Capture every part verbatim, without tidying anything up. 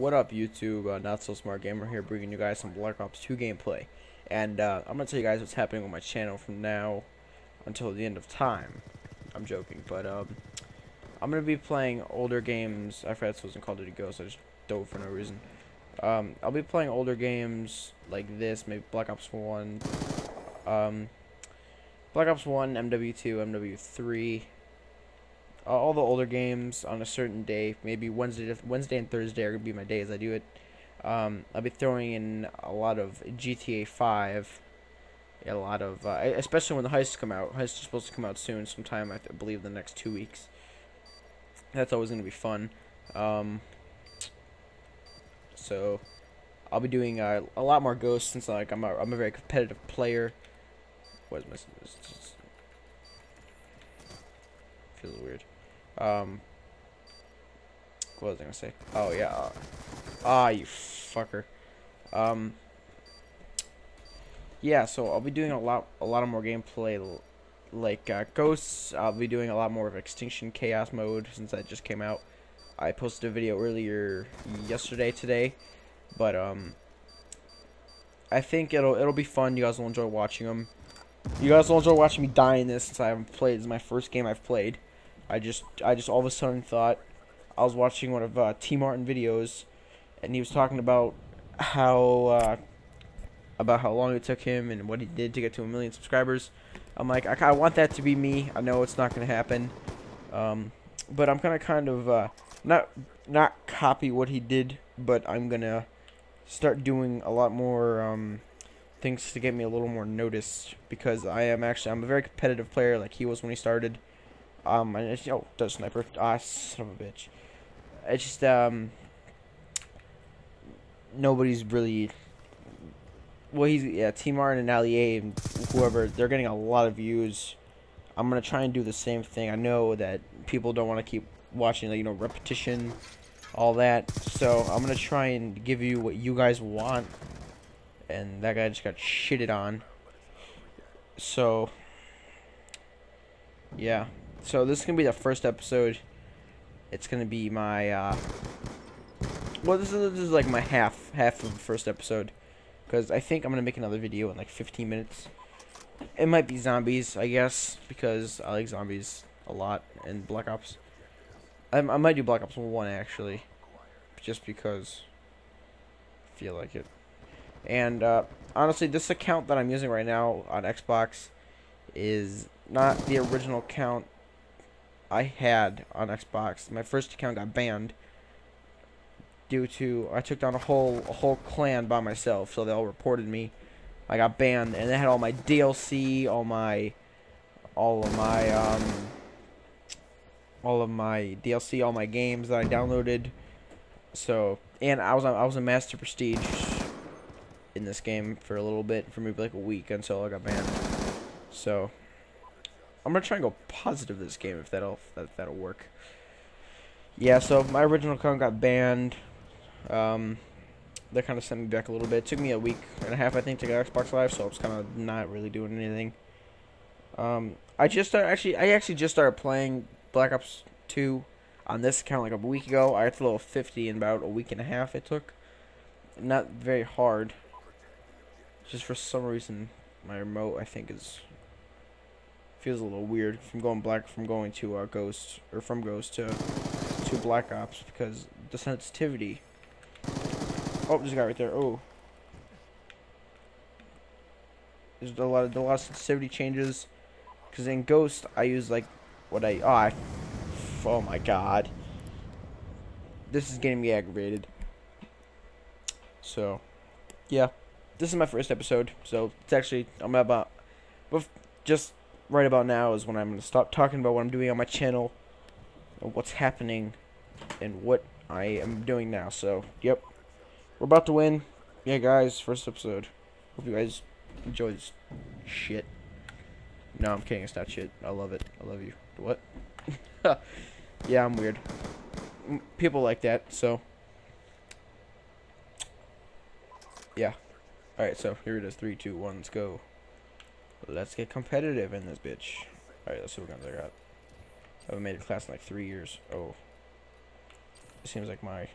What up, YouTube? Uh, NotSoSmartGamer here, bringing you guys some Black Ops two gameplay. And uh, I'm going to tell you guys what's happening on my channel from now until the end of time. I'm joking, but um, I'm going to be playing older games. I forgot this wasn't Call of Duty Ghost. I just dove for no reason. Um, I'll be playing older games like this, maybe Black Ops one, um, Black Ops one, M W two, M W three. Uh, all the older games on a certain day, maybe Wednesday, Wednesday and Thursday are gonna be my days. I do it. Um, I'll be throwing in a lot of G T A five, a lot of, uh, especially when the heists come out. Heists are supposed to come out soon, sometime I believe the next two weeks. That's always gonna be fun. Um, so I'll be doing uh, a lot more Ghosts since like I'm a, I'm a very competitive player. What is my? Feels weird. Um, what was I gonna say? Oh yeah, ah, you fucker. Um, yeah. So I'll be doing a lot, a lot of more gameplay, like uh, Ghosts. I'll be doing a lot more of Extinction Chaos mode since that just came out. I posted a video earlier yesterday, today, but um, I think it'll it'll be fun. You guys will enjoy watching them. You guys will enjoy watching me die in this since I haven't played. This is my first game I've played. I just, I just all of a sudden thought, I was watching one of uh, T Martin videos, and he was talking about how, uh, about how long it took him and what he did to get to a million subscribers. I'm like, I, I want that to be me. I know it's not gonna happen, um, but I'm gonna kind of uh, not, not copy what he did, but I'm gonna start doing a lot more um, things to get me a little more noticed, because I am actually, I'm a very competitive player, like he was when he started. Um, I just, oh, does sniper. Ah, son of a bitch. It's just, um, nobody's really, well, he's, yeah, Team Arn and Ali A and whoever, they're getting a lot of views. I'm gonna try and do the same thing. I know that people don't want to keep watching, you know, repetition, all that, so I'm gonna try and give you what you guys want, and that guy just got shitted on, so, yeah. So this is gonna be the first episode. It's gonna be my uh well this is, this is like my half half of the first episode, because I think I'm gonna make another video in like fifteen minutes. It might be zombies, I guess, because I like zombies a lot in Black Ops. I, I might do Black Ops one actually, just because I feel like it. And uh honestly, this account that I'm using right now on Xbox is not the original account I had on Xbox. My first account got banned due to I took down a whole a whole clan by myself, so they all reported me. I got banned, and they had all my D L C, all my all of my um all of my D L C, all my games that I downloaded. So, and I was on, I was in Master Prestige in this game for a little bit, for maybe like a week, until I got banned. So I'm gonna try and go positive this game, if that'll if that'll work. Yeah, so my original account got banned. Um, that kind of sent me back a little bit. It took me a week and a half, I think, to get Xbox Live, so I was kind of not really doing anything. Um, I just started, actually I actually just started playing Black Ops two on this account like a week ago. I had to level fifty in about a week and a half. It took not very hard. Just for some reason, my remote I think is. Feels a little weird from going black from going to uh, Ghost or from Ghost to to Black Ops, because the sensitivity. Oh, there's a guy right there. Oh, there's a lot of a lot of sensitivity changes, because in Ghost I use like what I oh, I oh my god, this is getting me aggravated. So yeah, this is my first episode, so it's actually I'm about but just. Right about now is when I'm going to stop talking about what I'm doing on my channel, and what's happening, and what I am doing now. So, yep. We're about to win. Yeah, guys, first episode. Hope you guys enjoy this shit. No, I'm kidding. It's not shit. I love it. I love you. What? Yeah, I'm weird. People like that, so. Yeah. Alright, so here it is. Three, two, one, let's go. Let's get competitive in this bitch. Alright, let's see what guns I got. I haven't made a class in like three years. Oh. It seems like my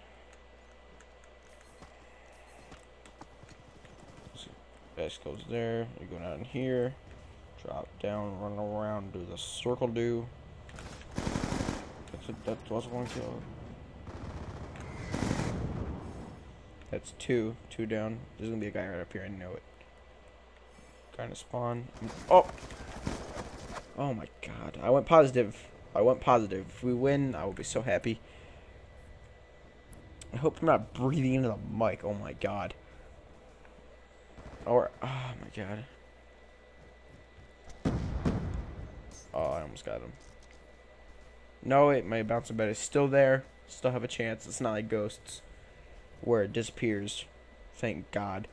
Best goes there. You go down here, drop down, run around, do the circle do. That's it. That was one kill. That's two. Two down. There's gonna be a guy right up here. I know it. Kind of spawn. Oh. Oh my god. I went positive. I went positive. If we win, I will be so happy. I hope I'm not breathing into the mic. Oh my god. Or oh my god. Oh, I almost got him. No, it my bouncer bed is still there. Still have a chance. It's not like Ghosts, where it disappears. Thank God.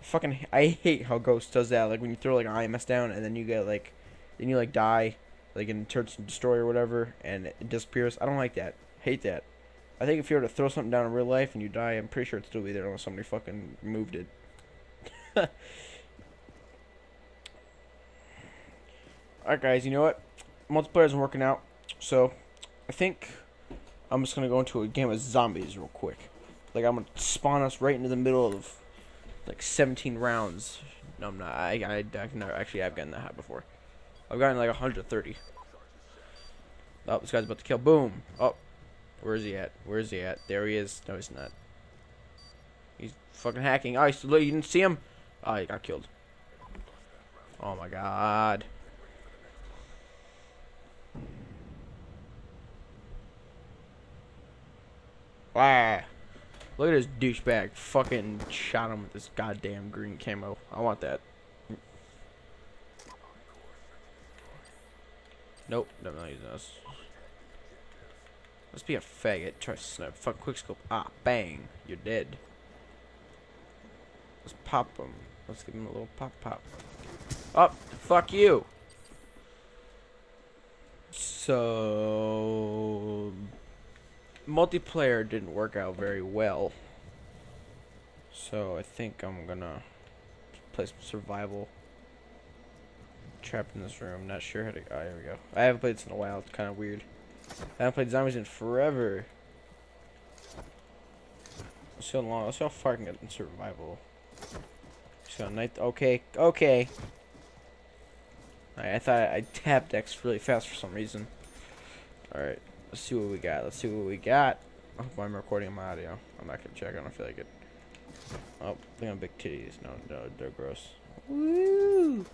Fucking, I hate how Ghost does that. Like when you throw like an I M S down, and then you get like, then you like die, like in Turns and Destroy or whatever, and it disappears. I don't like that. Hate that. I think if you were to throw something down in real life and you die, I'm pretty sure it'd still be there unless somebody fucking moved it. Alright guys, you know what? Multiplayer isn't working out, so I think I'm just gonna go into a game of zombies real quick. Like I'm gonna spawn us right into the middle of like seventeen rounds. No, I'm not. I I, I can never, actually I've gotten that hot before. I've gotten like one hundred thirty. Oh, this guy's about to kill. Boom. Oh, where is he at? Where is he at? There he is. No, he's not. He's fucking hacking. Oh, he's, you didn't see him. Oh, he got killed. Oh my god. Wow. Look at this douchebag. Fucking shot him with this goddamn green camo. I want that. Nope, I'm not using this. Let's be a faggot. Try to snipe. Fuck quickscope. Ah, bang. You're dead. Let's pop him. Let's give him a little pop pop. Up. Oh, fuck you. So multiplayer didn't work out very well. So I think I'm gonna play some survival. Trapped in this room. Not sure how to. Oh, here we go. I haven't played this in a while. It's kind of weird. I haven't played zombies in forever. Let's see how long. Let's see how far I can get in survival. So night. Okay. Okay. Right, I thought I tapped X really fast for some reason. All right. Let's see what we got. Let's see what we got. I hope I'm recording my audio. I'm not gonna check. I don't feel like it. Oh, I think I'm big titties. No, no, they're gross. Woo!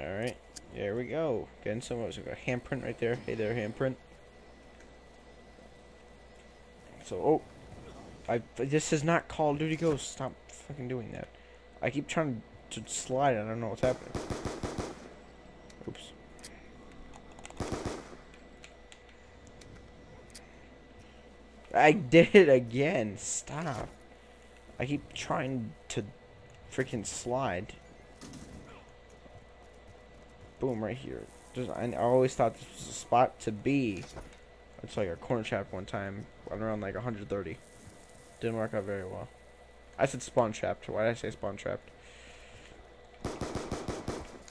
Alright, there we go. Getting some of us. We've got a handprint right there. Hey there, handprint. So, oh. I, this is not Call of Duty Ghost. Stop fucking doing that. I keep trying to slide. I don't know what's happening. Oops. I did it again. Stop. I keep trying to freaking slide. Boom, right here. Just, I, I always thought this was a spot to be. It's like a corner trap one time. I'm around like one hundred thirty. Didn't work out very well. I said spawn trapped. Why did I say spawn trapped?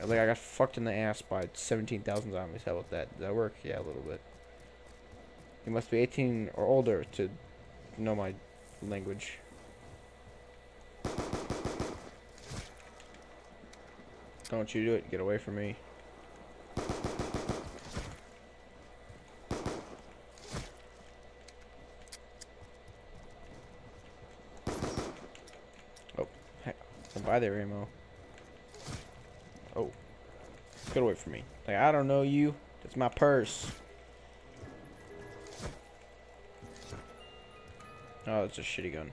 Like I got fucked in the ass by seventeen thousand zombies. How about that? Did that work? Yeah, a little bit. You must be eighteen or older to know my language. Don't you do it. Get away from me. Oh, heck. Don't buy their ammo. Oh. Get away from me. Like, I don't know you. That's my purse. Oh, it's a shitty gun.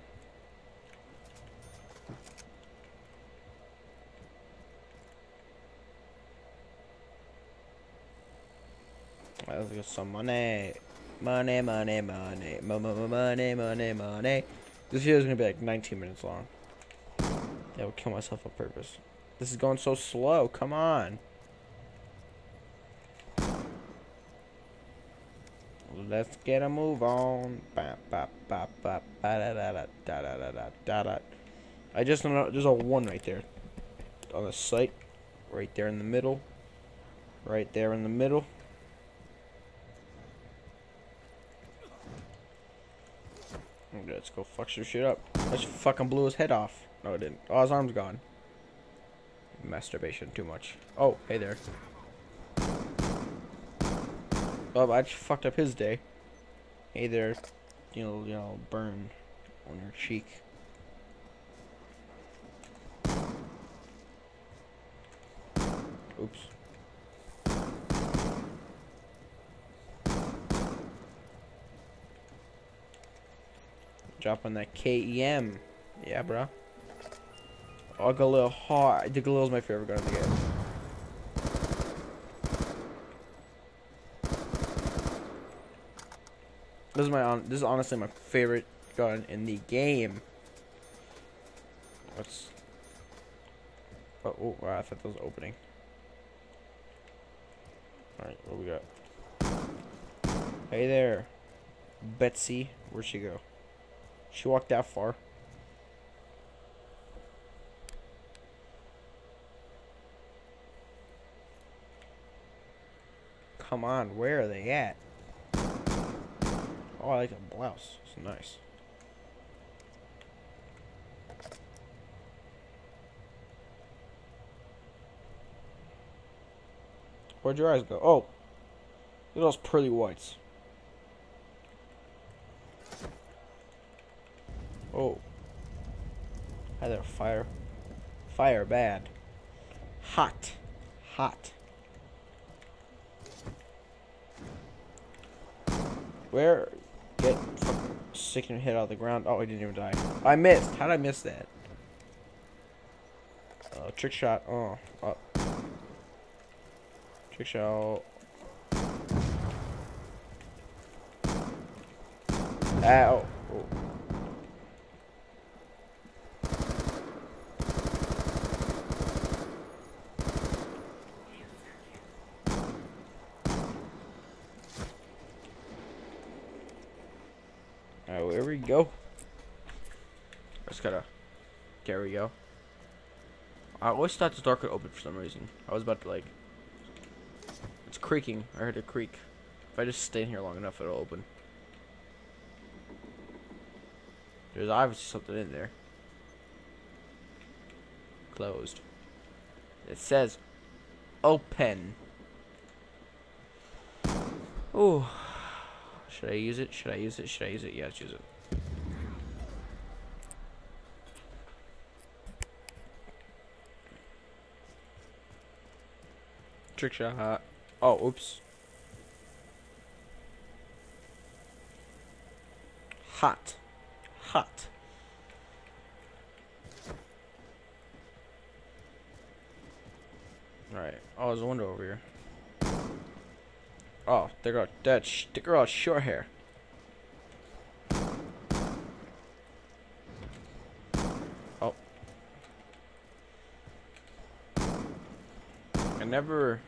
Let's get some money. Money, money, money. Money, money, money. This video is going to be like nineteen minutes long. I would kill myself on purpose. This is going so slow. Come on. Let's get a move on. I just don't know. There's a one right there. On the site. Right there in the middle. Right there in the middle. Let's go fuck some shit up. I just fucking blew his head off. No, it didn't. Oh, his arm's gone. Masturbation too much. Oh, hey there. Oh, I just fucked up his day. Hey there. You know, you know, burn on your cheek. Oops. Drop on that K E M. Yeah, bro. Oh, Galil. Oh, the Galil's my favorite gun in the game. This is my this is honestly my favorite gun in the game. What's? Oh, oh wow, I thought that was opening. All right, what we got? Hey there, Betsy. Where'd she go? She walked that far. Come on, where are they at? Oh, I like that blouse. It's nice. Where'd your eyes go? Oh, look at those pearly whites. Oh, hi there, fire. Fire bad. Hot. Hot. Where? Get fucking sticking your head out of the ground. Oh, I didn't even die. I missed. How'd I miss that? Oh, trick shot. Oh, oh. Trick shot. Ow. Oh. Alright, where we go? Let's gotta. There we go. I always thought the door could open for some reason. I was about to, like. It's creaking. I heard it creak. If I just stay in here long enough, it'll open. There's obviously something in there. Closed. It says open. Ooh. Should I use it? Should I use it? Should I use it? Yeah, let's use it. Trick shot. Oh, oops. Hot. Hot. Alright. Oh, there's a window over here. Oh, they got that sh the girl short hair. Oh. I never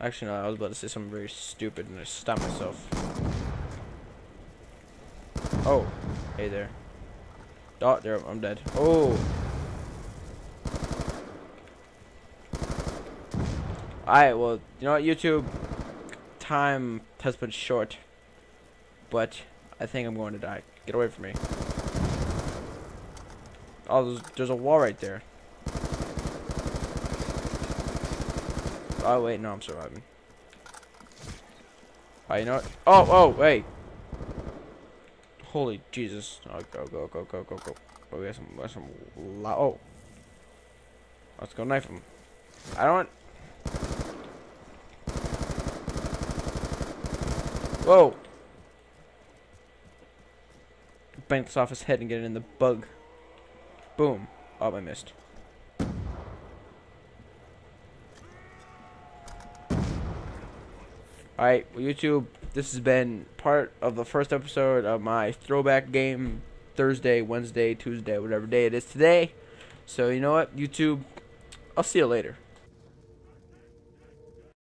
actually no, I was about to say something very stupid and I stopped myself. Oh, hey there. Oh, there I'm dead. Oh, alright, well, you know what, YouTube? Time has been short, but I think I'm going to die. Get away from me. Oh, there's, there's a wall right there. Oh, wait, no, I'm surviving. Oh, you know what? Oh, oh, wait. Holy Jesus. Oh, go, go, go, go, go, go. Oh, we have some, we have some, oh. Let's go knife him. I don't. Whoa! Bang this off his head and get it in the bug. Boom. Oh, I missed. Alright, well, YouTube, this has been part of the first episode of my throwback game Thursday, Wednesday, Tuesday, whatever day it is today. So, you know what, YouTube? I'll see you later.